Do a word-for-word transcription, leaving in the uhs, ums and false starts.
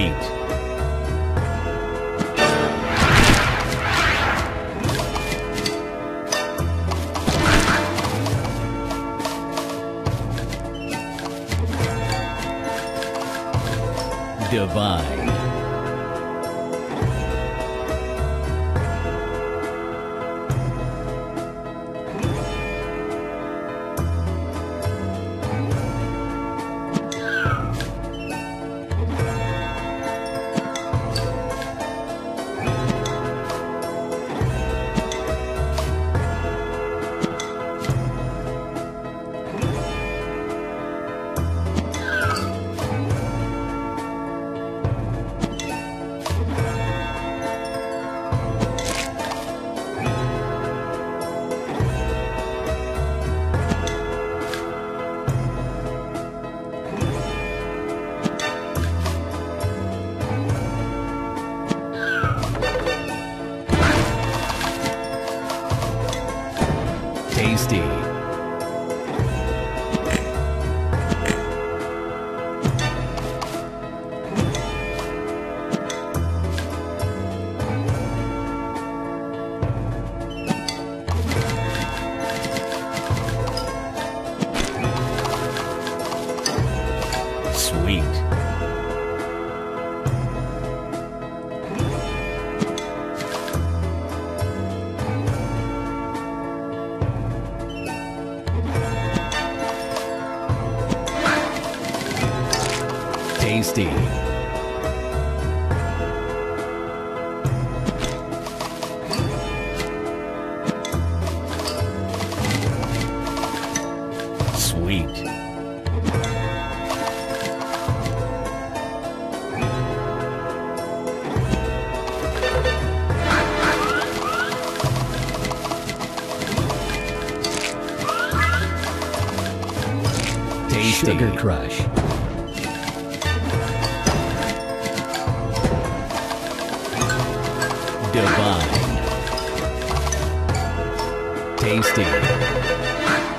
beat. Divine. Tasty. Sweet. Tasty. Sweet. Tasty. Sugar Crush. Divine. Tasty.